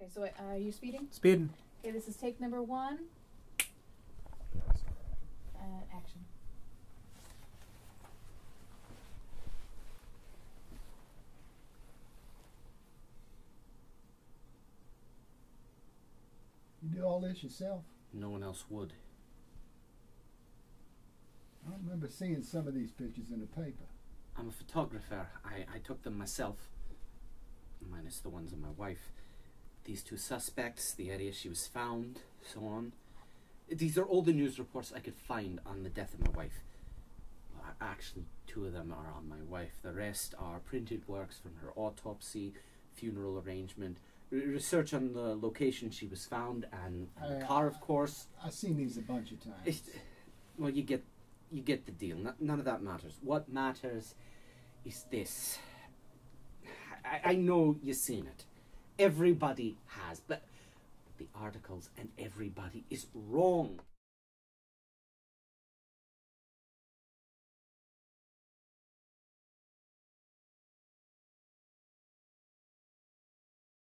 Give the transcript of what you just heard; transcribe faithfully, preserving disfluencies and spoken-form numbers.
Okay, so uh, are you speeding? Speeding. Okay, this is take number one. Uh, action. You do all this yourself? No one else would. I remember seeing some of these pictures in the paper. I'm a photographer. I, I took them myself, minus the ones of my wife. These two suspects, the area she was found, so on. These are all the news reports I could find on the death of my wife. Well, actually, two of them are on my wife. The rest are printed works from her autopsy, funeral arrangement, research on the location she was found, and, and uh, the car, of course. I've seen these a bunch of times. It's, well, you get, you get the deal. No, none of that matters. What matters is this. I, I know you've seen it. Everybody has, but the articles and everybody is wrong.